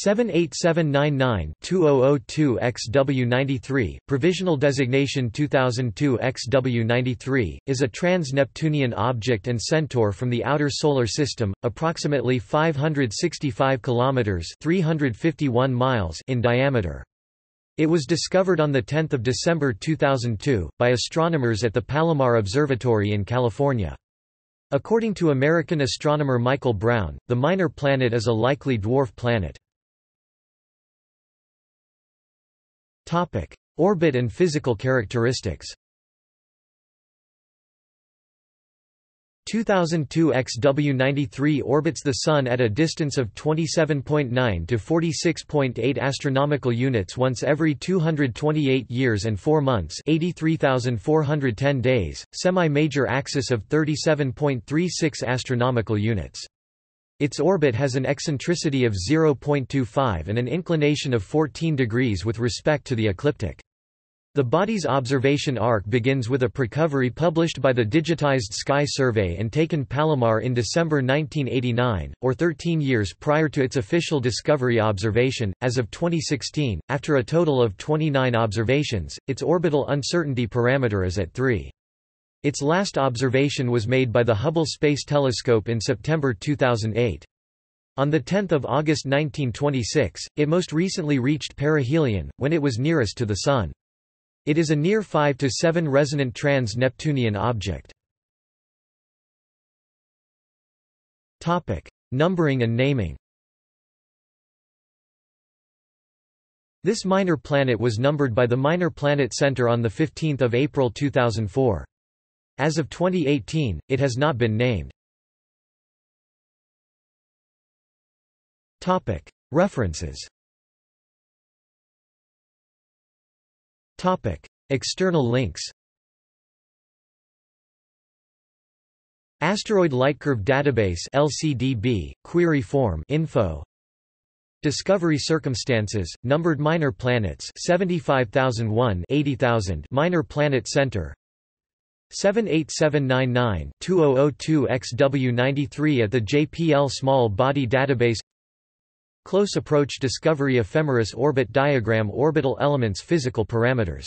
(78799) 2002 XW93, provisional designation 2002 XW93, is a trans-Neptunian object and centaur from the outer Solar System, approximately 565 kilometers (351 miles) in diameter. It was discovered on 10 December 2002, by astronomers at the Palomar Observatory in California. According to American astronomer Michael Brown, the minor planet is a likely dwarf planet. Orbit and physical characteristics. 2002 XW93 orbits the Sun at a distance of 27.9 to 46.8 astronomical units once every 228 years and 4 months (83,410 days), semi-major axis of 37.36 astronomical units. Its orbit has an eccentricity of 0.25 and an inclination of 14 degrees with respect to the ecliptic. The body's observation arc begins with a precovery published by the Digitized Sky Survey and taken Palomar in December 1989, or 13 years prior to its official discovery observation. As of 2016, after a total of 29 observations, its orbital uncertainty parameter is at 3. Its last observation was made by the Hubble Space Telescope in September 2008. On 10 August 1926, it most recently reached perihelion, when it was nearest to the Sun. It is a near 5 to 7 resonant trans-Neptunian object. Topic: Numbering and naming. This minor planet was numbered by the Minor Planet Center on the 15th of April 2004. As of 2018, it has not been named. Topic: References. Topic: External links. Asteroid Lightcurve Database (LCDB), Query Form Info. Discovery circumstances: numbered minor planets 75,001, 80,000. Minor Planet Center. 78799 2002 XW93 at the JPL Small Body Database. Close approach discovery ephemeris orbit diagram orbital elements physical parameters.